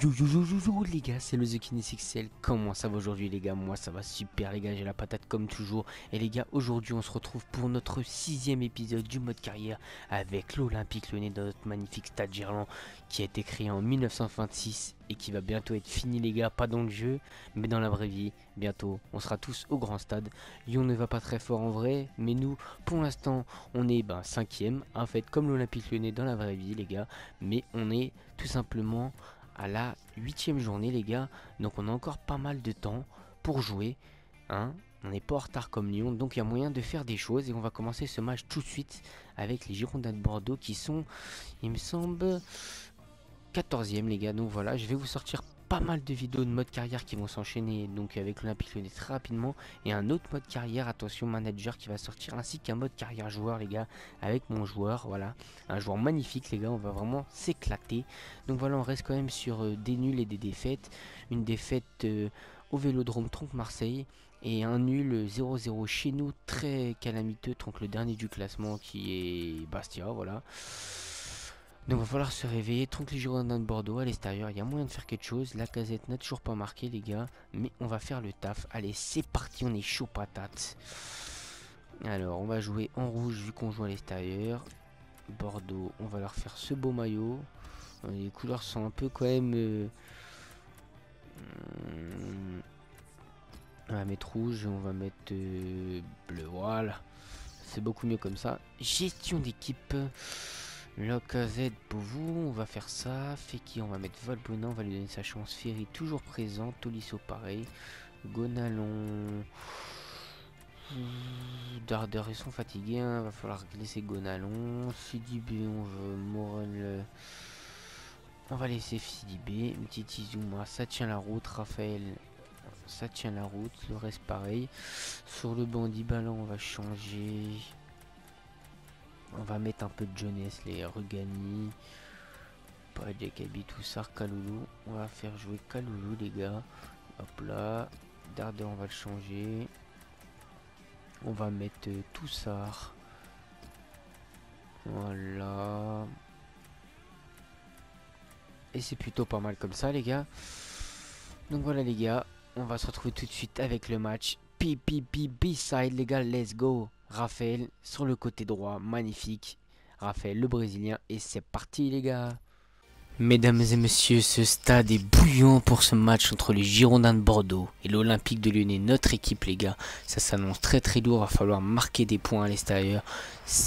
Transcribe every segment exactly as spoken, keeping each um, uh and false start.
Yo yo yo yo yo les gars, c'est le The Kinesic. Comment ça va aujourd'hui les gars? Moi ça va super les gars, j'ai la patate comme toujours. Et les gars, aujourd'hui on se retrouve pour notre sixième épisode du mode carrière avec l'Olympique Lyonnais dans notre magnifique stade Gerland qui a été créé en mille neuf cent vingt-six et qui va bientôt être fini les gars, pas dans le jeu mais dans la vraie vie. Bientôt on sera tous au grand stade. Lyon ne va pas très fort en vrai, mais nous pour l'instant on est ben cinquième en fait, comme l'Olympique Lyonnais dans la vraie vie les gars, mais on est tout simplement à la huitième journée les gars, donc on a encore pas mal de temps pour jouer, hein. On n'est pas en retard comme Lyon, donc il y a moyen de faire des choses et on va commencer ce match tout de suite avec les Girondins de Bordeaux qui sont, il me semble, quatorzième les gars. Donc voilà, je vais vous sortir pas mal de vidéos de mode carrière qui vont s'enchaîner donc avec l'Olympique Lyonnais très rapidement, et un autre mode carrière attention manager qui va sortir, ainsi qu'un mode carrière joueur les gars avec mon joueur. Voilà, un joueur magnifique les gars, on va vraiment s'éclater. Donc voilà, on reste quand même sur euh, des nuls et des défaites. Une défaite euh, au Vélodrome Tronc Marseille et un nul zéro zéro chez nous, très calamiteux. Tronc le dernier du classement qui est Bastia, voilà. Donc va falloir se réveiller. Tronc les Girondins de Bordeaux à l'extérieur, il y a moyen de faire quelque chose. Lacazette n'a toujours pas marqué les gars, mais on va faire le taf. Allez c'est parti, on est chaud patate. Alors on va jouer en rouge vu qu'on joue à l'extérieur. Bordeaux, on va leur faire ce beau maillot. Les couleurs sont un peu quand même euh... on va mettre rouge, on va mettre euh... bleu, voilà. C'est beaucoup mieux comme ça. Gestion d'équipe, Lacazette, Beauvau, on va faire ça. Fekir, on va mettre Valbuena, on va lui donner sa chance. Ferri toujours présent, Tolisso pareil, Gonalons, Darder, ils sont fatigués, hein. Va falloir laisser Gonalons, Sidibé, on veut Morel, on va laisser Sidibé, Umtiti, Zouma, ça tient la route. Raphaël, ça tient la route, le reste pareil. Sur le banc Dybala, on va changer. On va mettre un peu de jeunesse, les Rugani, pas Diabaté, Toussard, Kalulu. On va faire jouer Kalulu, les gars. Hop là. Darder, on va le changer. On va mettre euh, Toussard. Voilà. Et c'est plutôt pas mal comme ça, les gars. Donc voilà, les gars. On va se retrouver tout de suite avec le match. P P P B-side, les gars. Let's go. Raphaël sur le côté droit, magnifique. Raphaël le Brésilien, et c'est parti les gars. Mesdames et messieurs, ce stade est bouillant pour ce match entre les Girondins de Bordeaux et l'Olympique de Lyonnais, notre équipe les gars. Ça s'annonce très très lourd, va falloir marquer des points à l'extérieur.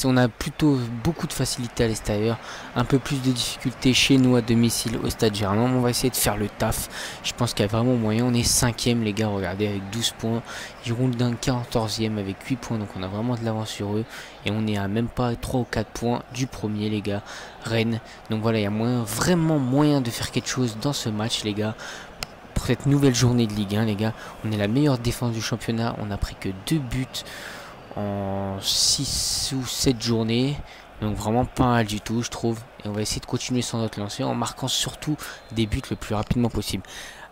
On a plutôt beaucoup de facilité à l'extérieur, un peu plus de difficulté chez nous à domicile au stade Gerland. On va essayer de faire le taf, je pense qu'il y a vraiment moyen. On est cinquième les gars, regardez, avec douze points. Girondins quatorzième avec huit points, donc on a vraiment de l'avance sur eux. Et on est à même pas trois ou quatre points du premier les gars, Rennes. Donc voilà, il y a moyen, vraiment moyen de faire quelque chose dans ce match les gars. Pour cette nouvelle journée de Ligue un les gars, on est la meilleure défense du championnat. On a pris que deux buts en six ou sept journées. Donc vraiment pas mal du tout je trouve. Et on va essayer de continuer sur notre lancée en marquant surtout des buts le plus rapidement possible.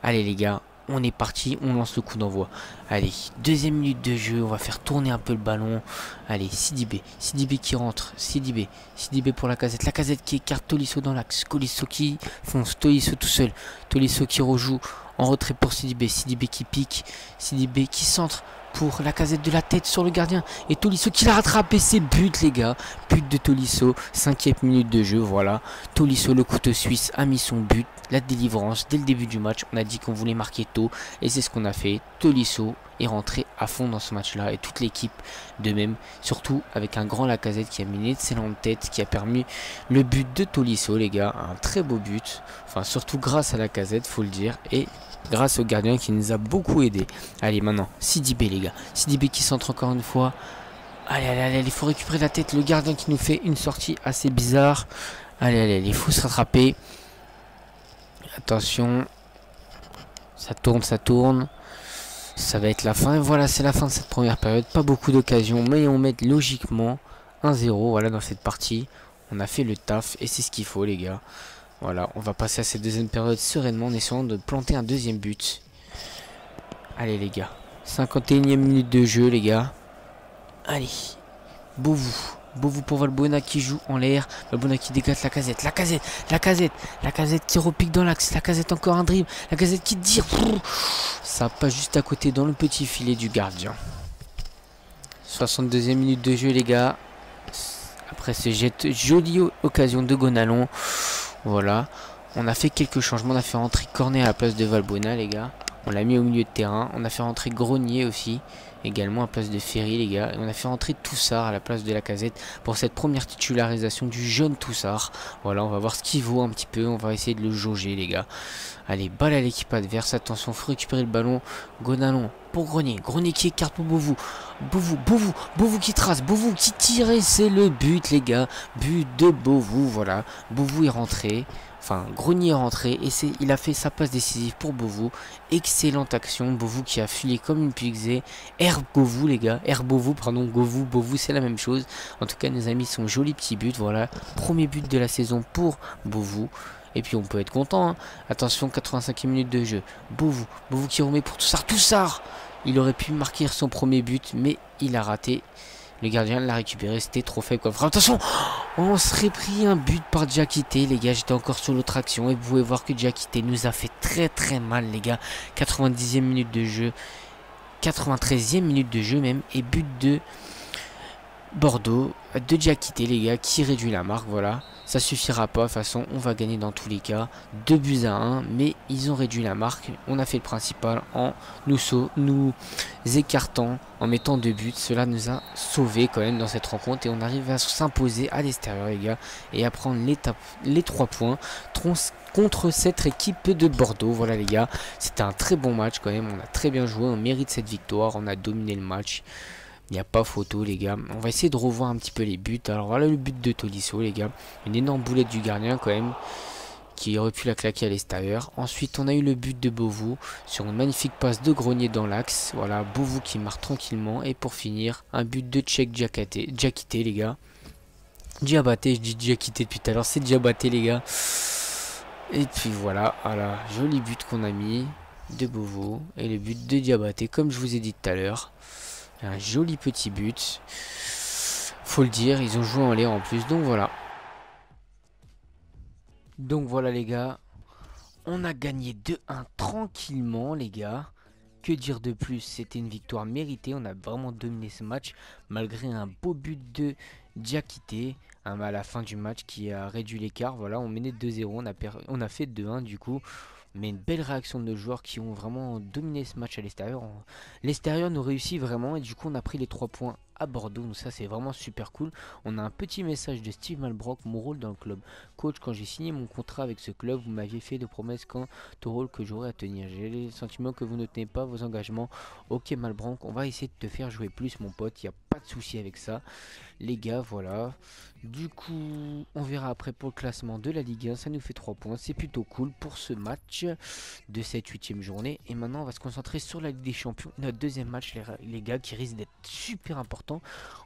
Allez les gars, on est parti, on lance le coup d'envoi. Allez, deuxième minute de jeu, on va faire tourner un peu le ballon. Allez, Sidibé, Sidibé qui rentre, Sidibé, Sidibé pour Lacazette, Lacazette qui écarte Tolisso dans l'axe, Tolisso qui fonce, Tolisso tout seul, Tolisso qui rejoue en retrait pour Sidibé, Sidibé qui pique, Sidibé qui centre pour Lacazette de la tête sur le gardien, et Tolisso qui l'a rattrapé, c'est but les gars, but de Tolisso, cinquième minute de jeu, voilà. Tolisso le couteau suisse a mis son but, la délivrance dès le début du match, on a dit qu'on voulait marquer tôt et c'est ce qu'on a fait. Tolisso est rentré à fond dans ce match là et toute l'équipe de même, surtout avec un grand Lacazette qui a mis une excellente tête qui a permis le but de Tolisso les gars, un très beau but, enfin surtout grâce à Lacazette faut le dire, et grâce au gardien qui nous a beaucoup aidé. Allez maintenant Sidibé les gars, Sidibé qui centre encore une fois. Allez allez allez, il faut récupérer la tête, le gardien qui nous fait une sortie assez bizarre. Allez allez, il faut se rattraper. Attention, ça tourne, ça tourne, ça va être la fin. Et voilà, c'est la fin de cette première période, pas beaucoup d'occasions, mais on met logiquement un zéro, voilà, dans cette partie, on a fait le taf, et c'est ce qu'il faut les gars. Voilà, on va passer à cette deuxième période sereinement, en essayant de planter un deuxième but. Allez les gars, cinquante et unième minute de jeu les gars. Allez, Beauvau, Beauvau pour Valbuena qui joue en l'air. Valbuena qui dégage Lacazette. Lacazette. Lacazette. Lacazette qui repique dans l'axe. Lacazette encore un dribble. Lacazette qui tire. Ça passe juste à côté dans le petit filet du gardien. soixante-deuxième minute de jeu les gars. Après ce jet, jolie occasion de Gonalons. Voilà. On a fait quelques changements. On a fait rentrer Cornet à la place de Valbuena les gars. On l'a mis au milieu de terrain. On a fait rentrer Grenier aussi. Également à la place de Ferri les gars. Et on a fait rentrer Toussard à la place de Lacazette pour cette première titularisation du jeune Toussard. Voilà, on va voir ce qu'il vaut un petit peu. On va essayer de le jauger les gars. Allez, balle à l'équipe adverse. Attention, faut récupérer le ballon. Gonalon pour Grenier. Grenier qui écarte pour Beauvau. Beauvau, Beauvau, Beauvau qui trace. Beauvau qui tire et c'est le but les gars. But de Beauvau, voilà. Beauvau est rentré. Enfin, Grenier est rentré et c'est, il a fait sa passe décisive pour Beauvau. Excellente action. Beauvau qui a filé comme une pixée. R Govou les gars. R Beauvau, pardon. Govou, Beauvau, c'est la même chose. En tout cas, nos amis, son joli petit but. Voilà. Premier but de la saison pour Beauvau. Et puis, on peut être content. Hein. Attention, quatre-vingt-cinquième minute de jeu. Beauvau. Beauvau qui remet pour Toussard. Toussard. Il aurait pu marquer son premier but, mais il a raté. Le gardien l'a récupéré, c'était trop faible quoi. Enfin, attention, on serait pris un but par Diabaté, les gars. J'étais encore sur l'autre action et vous pouvez voir que Diabaté nous a fait très très mal, les gars. quatre-vingt-dixième minute de jeu, quatre-vingt-treizième minute de jeu même, et but de Bordeaux de Diabaté, les gars, qui réduit la marque. Voilà, ça suffira pas. De toute façon, on va gagner dans tous les cas. deux buts à un, mais ils ont réduit la marque. On a fait le principal en nous, sau nous écartant. En mettant deux buts, cela nous a sauvés quand même dans cette rencontre. Et on arrive à s'imposer à l'extérieur les gars. Et à prendre les, les trois points contre cette équipe de Bordeaux. Voilà les gars, c'était un très bon match quand même. On a très bien joué, on mérite cette victoire. On a dominé le match. Il n'y a pas photo les gars. On va essayer de revoir un petit peu les buts. Alors voilà le but de Tolisso les gars. Une énorme boulette du gardien quand même, qui aurait pu la claquer à l'extérieur. Ensuite on a eu le but de Beauvau sur une magnifique passe de Grenier dans l'axe. Voilà, Beauvau qui marque tranquillement. Et pour finir, un but de Tchèque Diabaté, Diabaté les gars. Diabaté, je dis Diabaté depuis tout à l'heure, c'est Diabaté les gars. Et puis voilà, voilà, joli but qu'on a mis de Beauvau. Et le but de Diabaté comme je vous ai dit tout à l'heure. Un joli petit but. Faut le dire, ils ont joué en l'air en plus. Donc voilà. Donc voilà les gars, on a gagné deux un tranquillement les gars, que dire de plus, c'était une victoire méritée, on a vraiment dominé ce match malgré un beau but de Diabaté hein, à la fin du match qui a réduit l'écart, voilà on menait deux zéro, on a, on a fait deux un du coup. Mais une belle réaction de nos joueurs qui ont vraiment dominé ce match à l'extérieur. L'extérieur nous réussit vraiment et du coup on a pris les trois points à Bordeaux. Donc ça c'est vraiment super cool. On a un petit message de Steve Malbranque, mon rôle dans le club. Coach, quand j'ai signé mon contrat avec ce club, vous m'aviez fait de promesses quant au rôle que j'aurais à tenir. J'ai le sentiment que vous ne tenez pas vos engagements. Ok Malbranque, on va essayer de te faire jouer plus mon pote. Il n'y a pas de souci avec ça. Les gars, voilà. Du coup, on verra après pour le classement de la Ligue un. Ça nous fait trois points. C'est plutôt cool pour ce match de cette huitième journée. Et maintenant, on va se concentrer sur la Ligue des Champions. Notre deuxième match, les gars, qui risque d'être super important.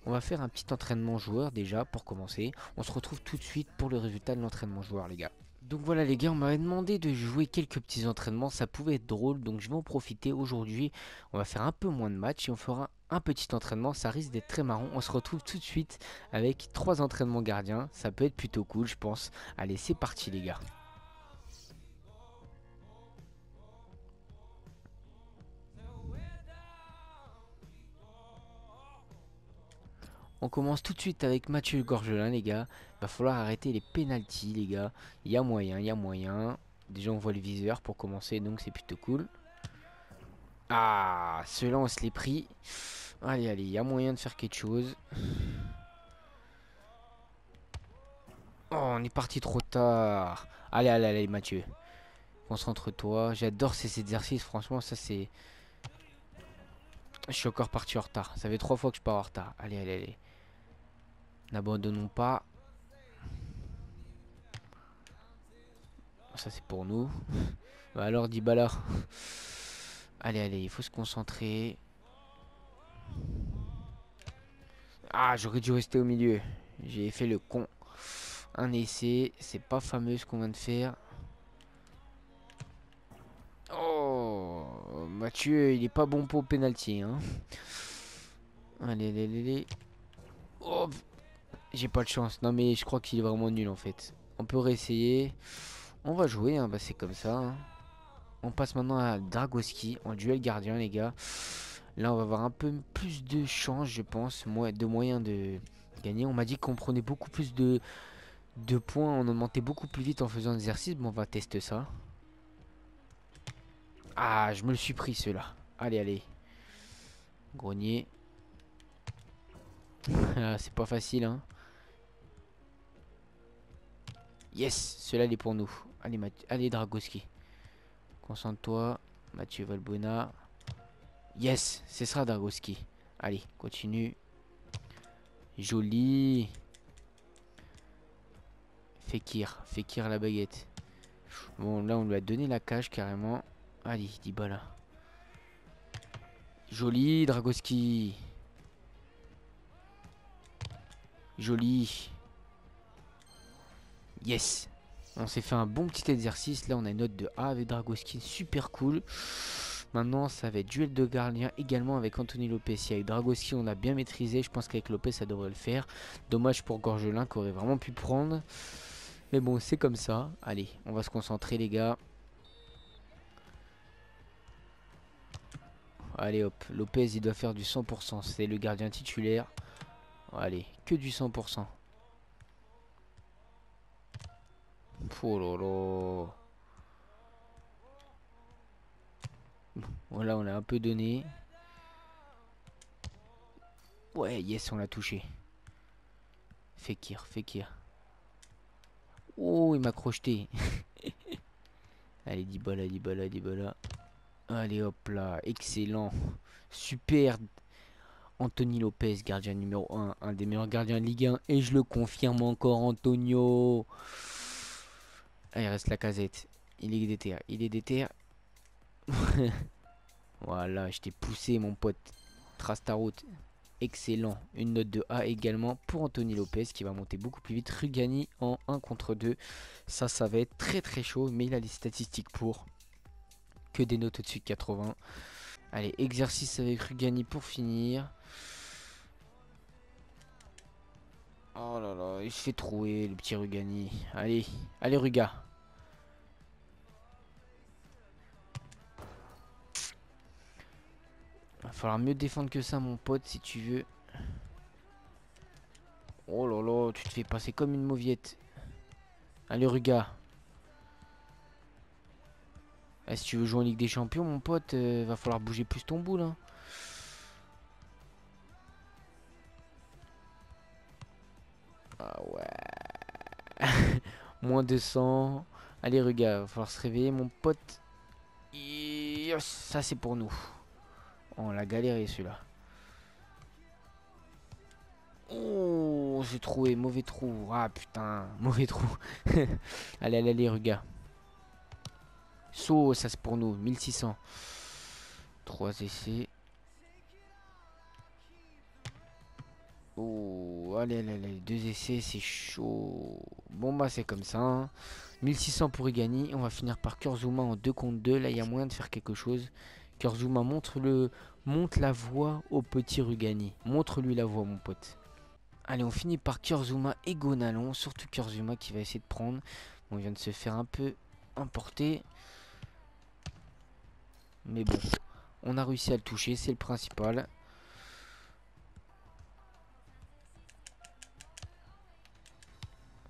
On va faire un petit entraînement joueur déjà pour commencer. On se retrouve tout de suite pour le résultat de l'entraînement joueur, les gars. Donc voilà les gars, on m'avait demandé de jouer quelques petits entraînements, ça pouvait être drôle, donc je vais en profiter aujourd'hui, on va faire un peu moins de matchs et on fera un petit entraînement, ça risque d'être très marrant, on se retrouve tout de suite avec trois entraînements gardiens, ça peut être plutôt cool je pense, allez c'est parti les gars. On commence tout de suite avec Mathieu Gorgelin les gars. Va falloir arrêter les pénalties les gars. Il y a moyen, il y a moyen. Déjà on voit le viseur pour commencer donc c'est plutôt cool. Ah, ceux-là on se les pris. Allez, allez, il y a moyen de faire quelque chose. Oh, on est parti trop tard. Allez, allez, allez Mathieu. Concentre-toi. J'adore ces exercices, franchement ça c'est... Je suis encore parti en retard. Ça fait trois fois que je pars en retard. Allez, allez, allez. N'abandonnons pas. Ça, c'est pour nous. Bah alors, Dybala. Allez, allez, il faut se concentrer. Ah, j'aurais dû rester au milieu. J'ai fait le con. Un essai. C'est pas fameux ce qu'on vient de faire. Oh, Mathieu, il est pas bon pour penalty hein. Allez, allez, allez. Oh, J'ai pas de chance. Non mais je crois qu'il est vraiment nul en fait. On peut réessayer. On va jouer, hein. Bah, c'est comme ça. Hein. On passe maintenant à Dragoski en duel gardien les gars. Là on va avoir un peu plus de chance je pense. De moyens de gagner. On m'a dit qu'on prenait beaucoup plus de, de points. On augmentait beaucoup plus vite en faisant un exercice. Bon on va tester ça. Ah je me le suis pris ceux-là. Allez allez. Grenier. C'est pas facile hein. Yes, celui-là il est pour nous. Allez, allez Dragoski. Concentre-toi. Mathieu Valbuena. Yes, c'est ça Dragoski. Allez, continue. Joli. Fekir. Fekir à la baguette. Bon, là on lui a donné la cage carrément. Allez, Dybala. Joli Dragoski. Joli. Yes. On s'est fait un bon petit exercice. Là on a une note de A avec Dragoski. Super cool. Maintenant ça va être duel de gardien également avec Anthony Lopes. Et avec Dragoski on a bien maîtrisé. Je pense qu'avec Lopes ça devrait le faire. Dommage pour Gorgelin qui aurait vraiment pu prendre. Mais bon c'est comme ça. Allez on va se concentrer les gars. Allez hop. Lopes il doit faire du cent pour cent. C'est le gardien titulaire. Allez que du cent pour cent. Oh là là. Voilà on l'a un peu donné. Ouais yes on l'a touché. Fekir, Fekir. Oh il m'a crocheté. Allez Dybala, Dybala, Dybala. Allez hop là. Excellent. Super Anthony Lopes gardien numéro un. Un des meilleurs gardiens de Ligue un. Et je le confirme encore Antonio. Ah, il reste Lacazette. Il est déter. Il est déter. Voilà, je t'ai poussé, mon pote. Trace ta route. Excellent. Une note de A également pour Anthony Lopes qui va monter beaucoup plus vite. Rugani en un contre deux. Ça, ça va être très très chaud. Mais il a les statistiques pour. Que des notes au-dessus de quatre-vingts. Allez, exercice avec Rugani pour finir. Oh là là, il se fait trouer le petit Rugani. Allez, allez Ruga. Va falloir mieux défendre que ça mon pote si tu veux. Oh là là, tu te fais passer comme une mauviette. Allez Ruga. Ah, si tu veux jouer en Ligue des Champions mon pote, euh, va falloir bouger plus ton boule hein. Ah ouais. Moins deux cents. Allez Ruga, va falloir se réveiller mon pote. Yes, ça c'est pour nous. On l'a galéré celui-là. Oh, j'ai trouvé, mauvais trou. Ah putain, mauvais trou. Allez, allez, allez Ruga. So, ça c'est pour nous, mille six cents. trois essais. Oh, allez, allez, allez, deux essais, c'est chaud. Bon, bah, c'est comme ça. Hein. mille six cents pour Rugani. On va finir par Kurzuma en deux contre deux. Là, il y a moyen de faire quelque chose. Kurzuma montre, le... montre la voie au petit Rugani. Montre-lui la voie, mon pote. Allez, on finit par Kurzuma et Gonalons. Surtout Kurzuma qui va essayer de prendre. Bon, il vient de se faire un peu emporter. Mais bon, on a réussi à le toucher, c'est le principal.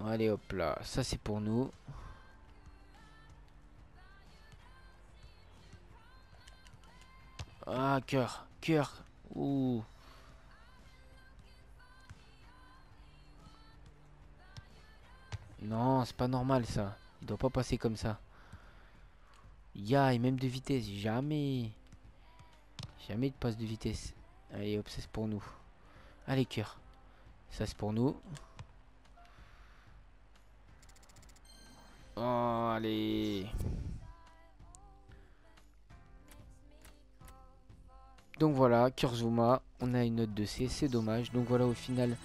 Allez hop là, ça c'est pour nous. Ah, cœur, cœur. Ouh. Non, c'est pas normal ça. Il doit pas passer comme ça. Ya, yeah, et même de vitesse, jamais. Jamais de passe de vitesse. Allez hop, ça c'est pour nous. Allez, cœur. Ça c'est pour nous. Oh, allez. Donc voilà, Kurzuma, on a une note de C, c'est dommage. Donc voilà, au final,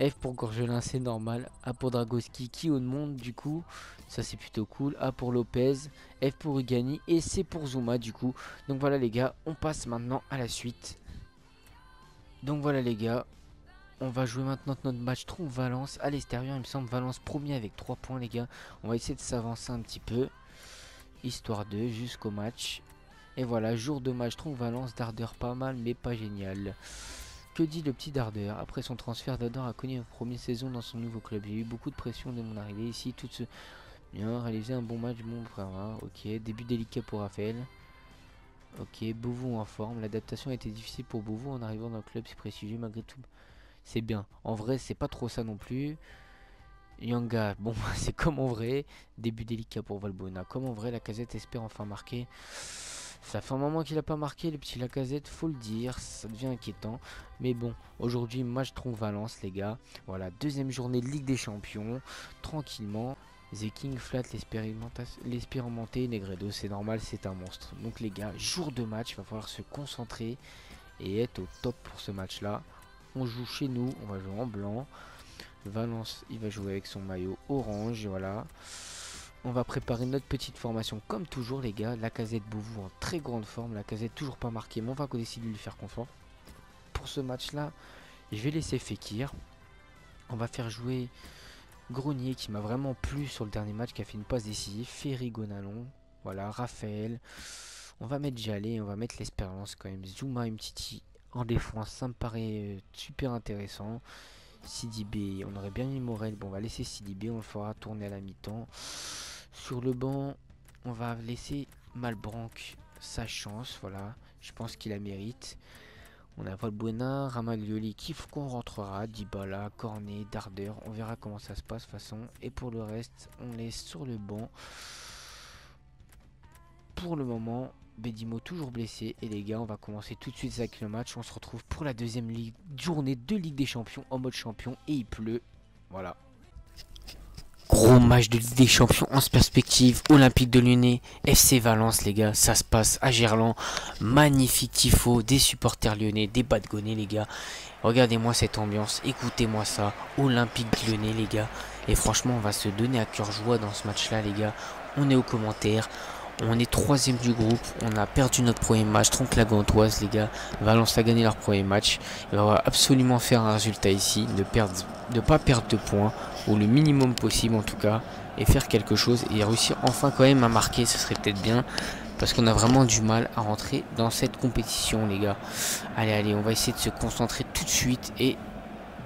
F pour Gorgelin, c'est normal. A pour Dragoski, qui au monde, du coup, ça c'est plutôt cool. A pour Lopes, F pour Rugani et C pour Zuma, du coup. Donc voilà les gars, on passe maintenant à la suite. Donc voilà les gars, On va jouer maintenant notre match Troyes-Valence à l'extérieur. Il me semble Valence premier avec trois points, les gars. On va essayer de s'avancer un petit peu, histoire de jusqu'au match. Et voilà, jour de match Troyes-Valence. Darder pas mal, mais pas génial. Que dit le petit Darder? Après son transfert, Darder a connu une première saison dans son nouveau club. J'ai eu beaucoup de pression dès mon arrivée ici. Tout ce... Bien, réaliser un bon match, mon frère. Hein. Ok, début délicat pour Raphaël. Ok, Beauvau en forme. L'adaptation a été difficile pour Beauvau en arrivant dans le club. C'est prestigieux malgré tout. C'est bien. En vrai, c'est pas trop ça non plus. Yanga, bon, c'est comme en vrai. Début délicat pour Valbuena. Comme en vrai, Lacazette espère enfin marquer. Ça fait un moment qu'il n'a pas marqué, le petit Lacazette, faut le dire. Ça devient inquiétant. Mais bon, aujourd'hui, match Troyes-Valence, les gars. Voilà, deuxième journée de Ligue des Champions. Tranquillement. The King flatte l'expérimenté Negredo. C'est normal, c'est un monstre. Donc, les gars, jour de match, il va falloir se concentrer et être au top pour ce match-là. On joue chez nous, on va jouer en blanc. Valence, il va jouer avec son maillot orange, voilà. On va préparer notre petite formation comme toujours, les gars. Lacazette, Beauvau en très grande forme. Lacazette toujours pas marqué, mais on va décider de lui faire confiance. Pour ce match-là, je vais laisser Fekir. On va faire jouer Grenier qui m'a vraiment plu sur le dernier match, qui a fait une passe décisive. Ferri, Gonalons, voilà, Raphaël. On va mettre Jallet, on va mettre l'espérance quand même. Zuma, Umtiti. En défense, ça me paraît super intéressant. Sidibé, on aurait bien mis Morel. Bon, on va laisser Sidibé, on le fera tourner à la mi-temps. Sur le banc, on va laisser Malbranque sa chance. Voilà, je pense qu'il la mérite. On a Valbuena, Ramaglioli qui qu'on rentrera. Dybala, Cornet, Darder. On verra comment ça se passe de toute façon. Et pour le reste, on laisse sur le banc. Pour le moment, Bédimo toujours blessé. Et les gars, on va commencer tout de suite avec le match. On se retrouve pour la deuxième ligue, journée de Ligue des Champions en mode champion. Et il pleut. Voilà. Gros match de Ligue des Champions en perspective. Olympique de Lyonnais, F C Valence, les gars. Ça se passe à Gerland. Magnifique tifo des supporters lyonnais, des badgonais, les gars. Regardez-moi cette ambiance. Écoutez-moi ça. Olympique de Lyonnais, les gars. Et franchement, on va se donner à cœur joie dans ce match-là, les gars. On est aux commentaires. On est troisième du groupe, on a perdu notre premier match, tronque la gantoise, les gars. Valence a gagné leur premier match. Il va absolument faire un résultat ici, ne perdre, ne pas perdre de points, ou le minimum possible en tout cas, et faire quelque chose, et réussir enfin quand même à marquer, ce serait peut-être bien, parce qu'on a vraiment du mal à rentrer dans cette compétition, les gars. Allez, allez, on va essayer de se concentrer tout de suite, et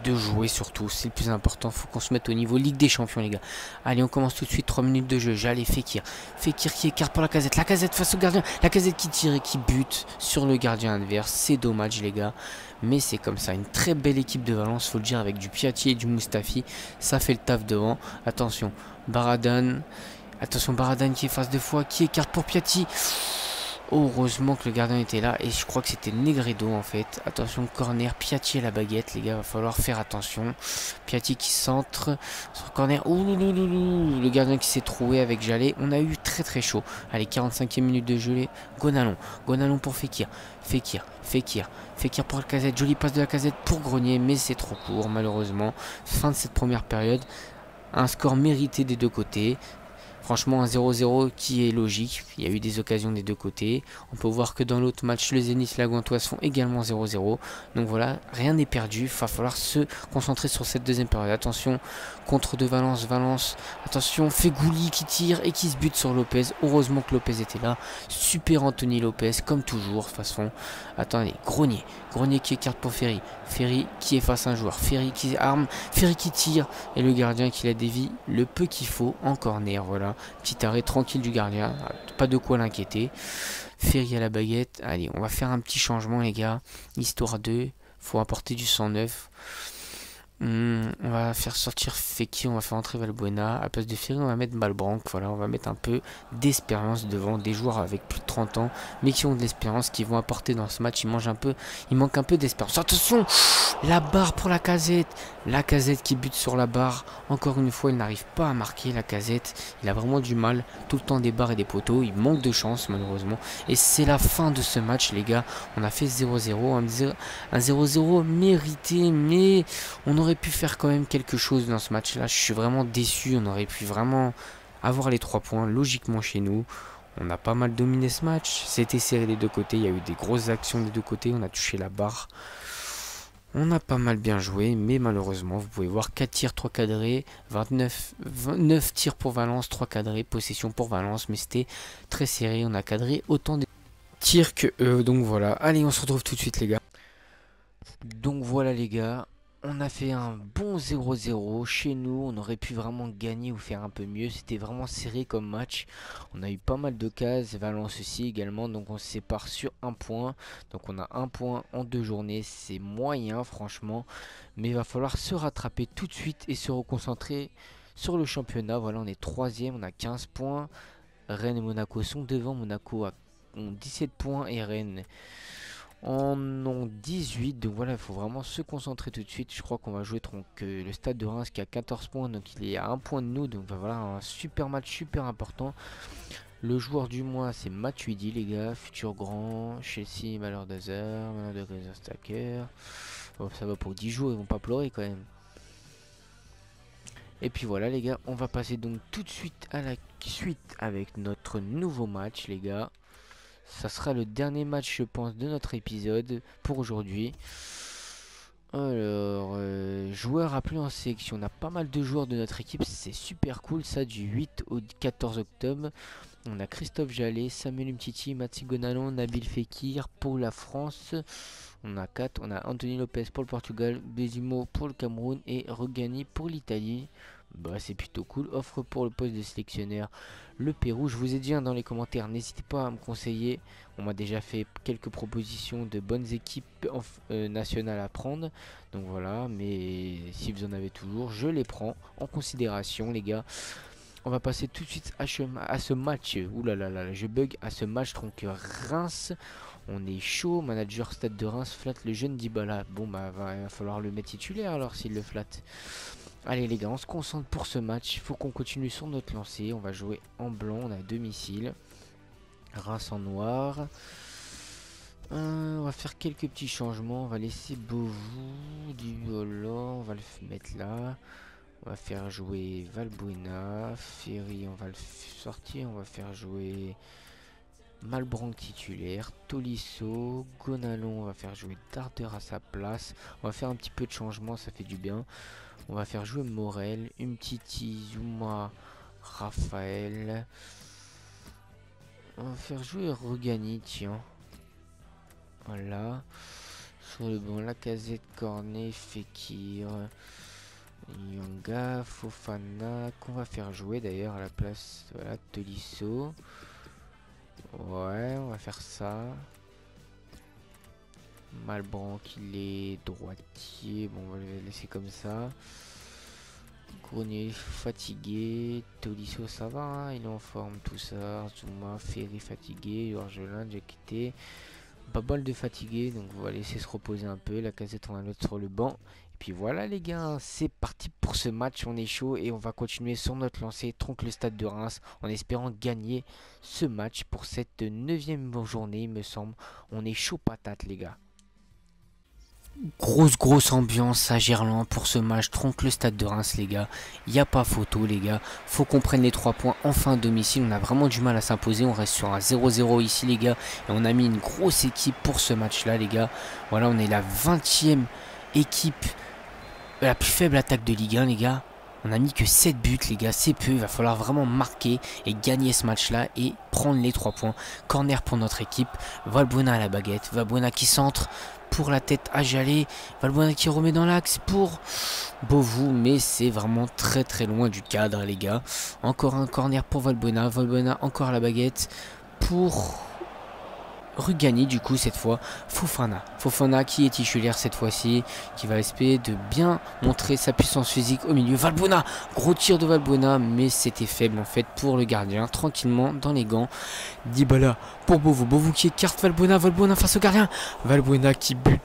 de jouer surtout, c'est le plus important. Faut qu'on se mette au niveau Ligue des Champions, les gars. Allez, on commence tout de suite. trois minutes de jeu. J'allais Fekir. Fekir qui écarte pour Lacazette. Lacazette face au gardien. Lacazette qui tire et qui bute sur le gardien adverse. C'est dommage, les gars. Mais c'est comme ça. Une très belle équipe de Valence, faut le dire, avec du Piatti et du Moustafi. Ça fait le taf devant. Attention, Baradan. Attention, Baradan qui est face de fois. Qui écarte pour Piatti. Heureusement que le gardien était là, et je crois que c'était Negredo en fait. Attention, corner, Piatti à la baguette, les gars, va falloir faire attention. Piatti qui centre sur corner. Oulouloulou, le gardien qui s'est troué avec Jallet. On a eu très très chaud. Allez, quarante-cinquième minute de gelée. Gonalon, Gonalon pour Fekir. Fekir, Fekir, Fekir pour Lacazette. Jolie passe de Lacazette pour Grenier, mais c'est trop court malheureusement. Fin de cette première période. Un score mérité des deux côtés. Franchement, un zéro zéro qui est logique. Il y a eu des occasions des deux côtés. On peut voir que dans l'autre match, le Zénith et la Gantoise font également zéro zéro. Donc voilà, rien n'est perdu. Il va falloir se concentrer sur cette deuxième période. Attention, contre de Valence, Valence. Attention, Fegouli qui tire et qui se bute sur Lopes. Heureusement que Lopes était là. Super Anthony Lopes, comme toujours, de toute façon. Attendez, Grenier. Grenier qui écarte pour Ferri. Ferri qui efface un joueur. Ferri qui arme. Ferri qui tire. Et le gardien qui la dévie le peu qu'il faut en corner. Voilà. Petit arrêt tranquille du gardien, pas de quoi l'inquiéter. Ferri à la baguette. Allez, on va faire un petit changement, les gars. Histoire deux, faut apporter du cent neuf. Hum, on va faire sortir Fekir, on va faire entrer Valbuena. À place de Ferri, on va mettre Malbranque. Voilà, on va mettre un peu d'espérance devant des joueurs avec plus de trente ans, mais qui ont de l'espérance, qui vont apporter dans ce match. Ils mangent un peu, il manque un peu d'espérance. Attention, la barre pour Lacazette. Lacazette qui bute sur la barre. Encore une fois, il n'arrive pas à marquer. Lacazette, il a vraiment du mal. Tout le temps des barres et des poteaux. Il manque de chance malheureusement. Et c'est la fin de ce match, les gars. On a fait zéro zéro, un zéro zéro mérité, mais on aurait pu faire quand même quelque chose dans ce match là. Je suis vraiment déçu, on aurait pu vraiment avoir les trois points logiquement chez nous. On a pas mal dominé ce match, c'était serré des deux côtés, il y a eu des grosses actions des deux côtés, on a touché la barre. On a pas mal bien joué, mais malheureusement, vous pouvez voir quatre tirs, trois cadrés, vingt-neuf tirs pour Valence, trois cadrés, possession pour Valence, mais c'était très serré, on a cadré autant de tirs que eux, donc voilà. Allez, on se retrouve tout de suite les gars. Donc voilà les gars, on a fait un bon zéro zéro, chez nous, on aurait pu vraiment gagner ou faire un peu mieux, c'était vraiment serré comme match, on a eu pas mal de cases, Valence aussi également, donc on se sépare sur un point, donc on a un point en deux journées, c'est moyen franchement, mais il va falloir se rattraper tout de suite et se reconcentrer sur le championnat. Voilà, on est troisième, on a quinze points, Rennes et Monaco sont devant, Monaco a dix-sept points et Rennes en ont dix-huit, donc voilà, il faut vraiment se concentrer tout de suite. Je crois qu'on va jouer donc, euh, le Stade de Reims qui a quatorze points, donc il est à un point de nous, donc bah, voilà, un super match, super important. Le joueur du mois, c'est Matuidi les gars, futur grand, Chelsea, malheur d'Hazard, malheur de Grézard Stacker, oh, ça va pour dix jours, ils vont pas pleurer quand même. Et puis voilà les gars, on va passer donc tout de suite à la suite avec notre nouveau match les gars. Ça sera le dernier match je pense de notre épisode pour aujourd'hui. Alors euh, joueurs appelés en sélection, on a pas mal de joueurs de notre équipe, c'est super cool ça, du huit au quatorze octobre. On a Christophe Jallet, Samuel Umtiti, Mati Gonalon, Nabil Fekir pour la France. On a quatre, on a Anthony Lopes pour le Portugal, Bezimo pour le Cameroun et Rugani pour l'Italie. Bah c'est plutôt cool. Offre pour le poste de sélectionneur, le Pérou. Je vous ai dit hein, dans les commentaires, n'hésitez pas à me conseiller. On m'a déjà fait quelques propositions de bonnes équipes euh, nationales à prendre. Donc voilà, mais si vous en avez toujours, je les prends en considération les gars. On va passer tout de suite à, à ce match. Ouh là là là, je bug à ce match. Donc Reims, on est chaud. Manager Stade de Reims flatte le jeune Dybala. Bon bah va, va falloir le mettre titulaire alors s'il le flatte. Allez les gars, on se concentre pour ce match, il faut qu'on continue sur notre lancée, on va jouer en blanc, on a domicile, Reims en noir, euh, on va faire quelques petits changements, on va laisser Beauvau, Dybala, on va le mettre là, on va faire jouer Valbuena, Ferri, on va le sortir, on va faire jouer Malbranque titulaire, Tolisso, Gonalon, on va faire jouer Darder à sa place, on va faire un petit peu de changement, ça fait du bien. On va faire jouer Morel, Umtiti, Zuma, Raphaël. On va faire jouer Rugani, tiens. Voilà. Sur le banc, Lacazette, Cornet, Fekir, Yanga, Fofana, qu'on va faire jouer d'ailleurs à la place. Voilà, Tolisso. Ouais, on va faire ça. Malbranque, il est droitier, bon on va le laisser comme ça. Cornet fatigué, Tolisso ça va, hein, il est en forme, Toussard, Zuma, Ferri fatigué, Gerland j'ai quitté, Babol de fatigué, donc on va laisser se reposer un peu, Lacazette on va mettre sur le banc. Et puis voilà les gars, c'est parti pour ce match, on est chaud et on va continuer sur notre lancée, tronque le Stade de Reims en espérant gagner ce match pour cette neuvième journée il me semble, on est chaud patate les gars. Grosse grosse ambiance à Gerland pour ce match, tronque le Stade de Reims les gars, il n'y a pas photo les gars, faut qu'on prenne les trois points enfin à domicile, on a vraiment du mal à s'imposer, on reste sur un zéro zéro ici les gars, et on a mis une grosse équipe pour ce match là les gars, voilà on est la vingtième équipe, la plus faible attaque de Ligue un les gars, on a mis que sept buts les gars, c'est peu, il va falloir vraiment marquer et gagner ce match là et prendre les trois points, corner pour notre équipe, Valbuena à la baguette, Valbuena qui centre, pour la tête à Jallet, Valbuena qui remet dans l'axe pour Beauvau, mais c'est vraiment très très loin du cadre les gars. Encore un corner pour Valbuena, Valbuena encore à la baguette pour Rugani du coup cette fois, Fofana, Fofana qui est titulaire cette fois-ci, qui va espérer de bien montrer sa puissance physique au milieu, Valbuena, gros tir de Valbuena, mais c'était faible en fait pour le gardien, tranquillement dans les gants, Dybala pour Beauvau, Beauvau qui écarte Valbuena, Valbuena face au gardien, Valbuena qui bute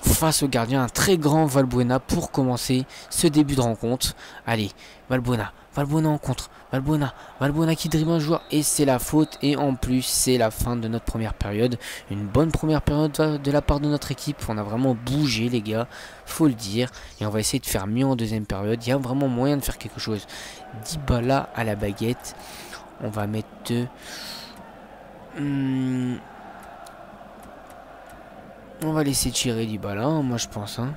face au gardien, un très grand Valbuena pour commencer ce début de rencontre, allez, Valbuena, Valbuena en contre, Valbuena, Valbuena qui dribble un joueur et c'est la faute et en plus c'est la fin de notre première période. Une bonne première période de la part de notre équipe, on a vraiment bougé les gars, faut le dire. Et on va essayer de faire mieux en deuxième période, il y a vraiment moyen de faire quelque chose. Dybala à la baguette, on va mettre... Euh, hum, On va laisser tirer Dybala, moi je pense. Hein.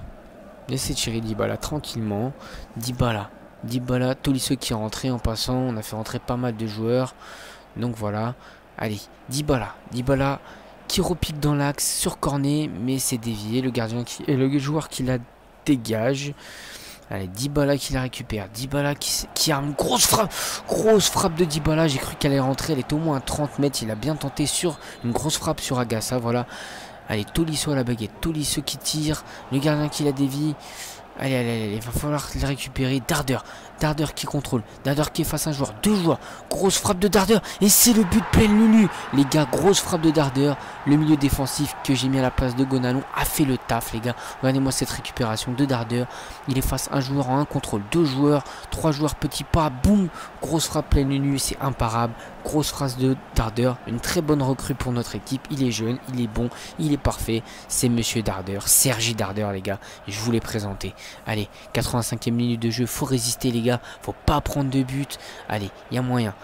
Laisser tirer Dybala tranquillement. Dybala. Dybala, Tolisso qui est rentré en passant. On a fait rentrer pas mal de joueurs. Donc voilà. Allez, Dybala. Dybala qui repique dans l'axe sur Cornet. Mais c'est dévié. Le gardien qui... Et le joueur qui la dégage. Allez, Dybala qui la récupère. Dybala qui, qui a une grosse frappe. Grosse frappe de Dybala. J'ai cru qu'elle allait rentrer. Elle est au moins à trente mètres. Il a bien tenté sur une grosse frappe sur Agassa. Voilà. Allez, Tolisso à la baguette. Tolisso qui tire. Le gardien qui la dévie. Allez, allez, allez. Il va falloir la récupérer. Darder. Darder qui contrôle. Darder qui est face à un joueur. Deux joueurs. Grosse frappe de Darder. Et c'est le but plein Lulu. Les gars, grosse frappe de Darder. Le milieu défensif que j'ai mis à la place de Gonalon a fait le taf, les gars. Regardez-moi cette récupération de Darder. Il est face à un joueur en un contrôle. Deux joueurs. Trois joueurs. Petit pas. Boum. Grosse frappe plein Lulu. C'est imparable. Grosse phrase de Darder. Une très bonne recrue pour notre équipe. Il est jeune. Il est bon. Il est parfait. C'est Monsieur Darder. Sergi Darder, les gars. Je vous l'ai présenté. Allez, quatre-vingt-cinquième minute de jeu. Faut résister, les gars. Faut pas prendre de but. Allez, il y a moyen.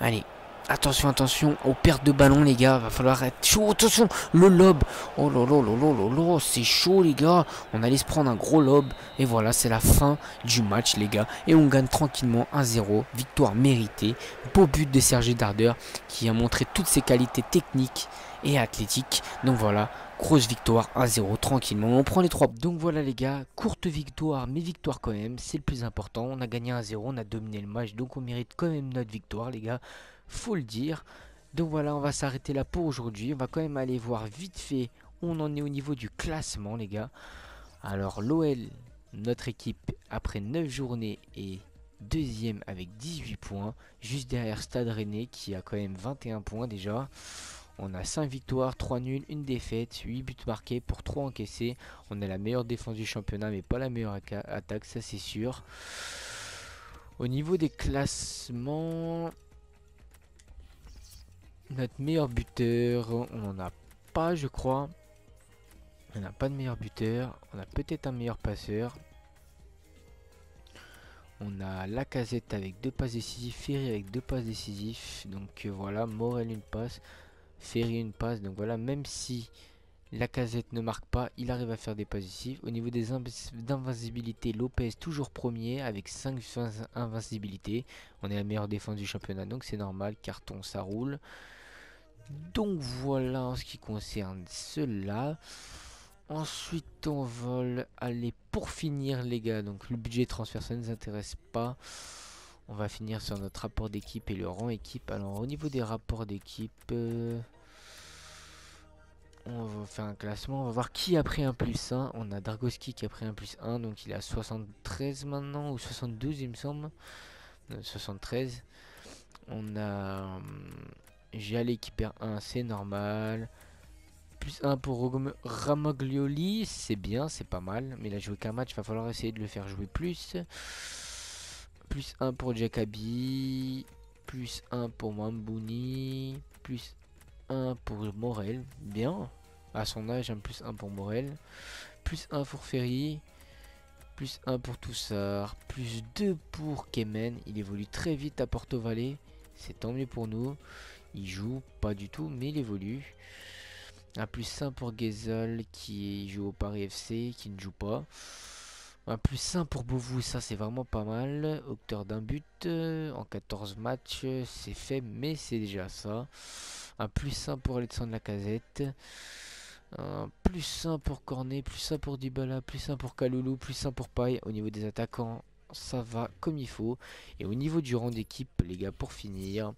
Allez, attention, attention aux pertes de ballon, les gars. Va falloir être chaud. Attention, le lob. Oh là là là là là, c'est chaud, les gars. On allait se prendre un gros lob. Et voilà, c'est la fin du match, les gars. Et on gagne tranquillement un zéro. Victoire méritée. Beau but de Sergi Darder qui a montré toutes ses qualités techniques et athlétiques. Donc voilà. Grosse victoire, un zéro, tranquillement, on prend les trois. Donc voilà les gars, courte victoire, mais victoire quand même, c'est le plus important. On a gagné un zéro, on a dominé le match, donc on mérite quand même notre victoire les gars, faut le dire. Donc voilà, on va s'arrêter là pour aujourd'hui, on va quand même aller voir vite fait où on en est au niveau du classement les gars. Alors l'O L, notre équipe, après neuf journées est deuxième avec dix-huit points, juste derrière Stade Rennais qui a quand même vingt et un points déjà. On a cinq victoires, trois nuls, une défaite, huit buts marqués pour trois encaissés. On a la meilleure défense du championnat mais pas la meilleure attaque, ça c'est sûr. Au niveau des classements, notre meilleur buteur, on n'en a pas je crois. On n'a pas de meilleur buteur, on a peut-être un meilleur passeur. On a Lacazette avec deux passes décisives, Ferri avec deux passes décisives. Donc euh, voilà, Morel une passe. Ferri une passe, donc voilà, même si Lacazette ne marque pas, il arrive à faire des passes décisives. Au niveau des invincibilités, Lopes toujours premier avec cinq invincibilités. On est la meilleure défense du championnat, donc c'est normal, carton ça roule. Donc voilà en ce qui concerne cela. Ensuite on va aller pour finir les gars, donc le budget transfert ça ne nous intéresse pas. On va finir sur notre rapport d'équipe et le rang équipe. Alors au niveau des rapports d'équipe, euh, on va faire un classement. On va voir qui a pris un plus un. On a Dragoski qui a pris un plus un. Donc il est à soixante-treize maintenant ou soixante-douze il me semble. Non, soixante-treize. On a Jallet qui perd un, c'est normal. plus un pour Ramaglioli, c'est bien, c'est pas mal. Mais il a joué qu'un match, il va falloir essayer de le faire jouer plus. plus un pour Jacabi, plus un pour Mambouni, plus un pour Morel, bien, à son âge, un plus un pour Morel, plus un pour Ferri, plus un pour Toussard, plus deux pour Kemen, il évolue très vite à Porto Valley, c'est tant mieux pour nous, il joue pas du tout, mais il évolue, un plus un pour Guézol qui joue au Paris F C, qui ne joue pas, un plus un pour Beauvau, ça c'est vraiment pas mal. Auteur d'un but euh, en quatorze matchs, c'est fait, mais c'est déjà ça. Un plus un pour Alexandre Lacazette. Un plus un pour Cornet, plus un pour Dybala, plus un pour Kalulu, plus un pour Paille. Au niveau des attaquants, ça va comme il faut. Et au niveau du rang d'équipe, les gars, pour finir,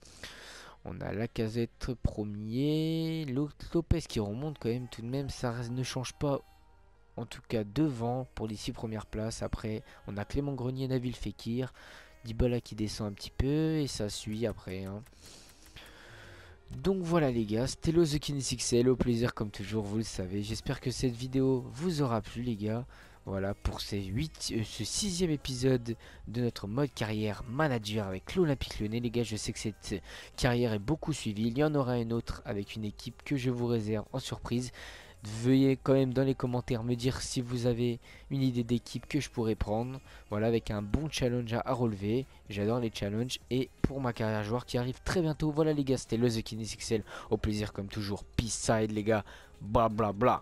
on a Lacazette premier. Lopes qui remonte quand même, tout de même, ça reste, ne change pas. En tout cas devant pour les six premières places. Après on a Clément Grenier, Nabil Fekir, Dybala qui descend un petit peu. Et ça suit après hein. Donc voilà les gars, c'était le The Kinesixel. Au plaisir comme toujours, vous le savez. J'espère que cette vidéo vous aura plu les gars. Voilà pour ces huit, euh, ce sixième épisode de notre mode carrière manager avec l'Olympique Lyonnais. Les gars, je sais que cette carrière est beaucoup suivie. Il y en aura une autre avec une équipe que je vous réserve en surprise. Veuillez quand même dans les commentaires me dire si vous avez une idée d'équipe que je pourrais prendre. Voilà, avec un bon challenge à relever. J'adore les challenges. Et pour ma carrière joueur qui arrive très bientôt. Voilà les gars, c'était le The Kinesixel. Au plaisir comme toujours. Peace side les gars. Bla bla bla.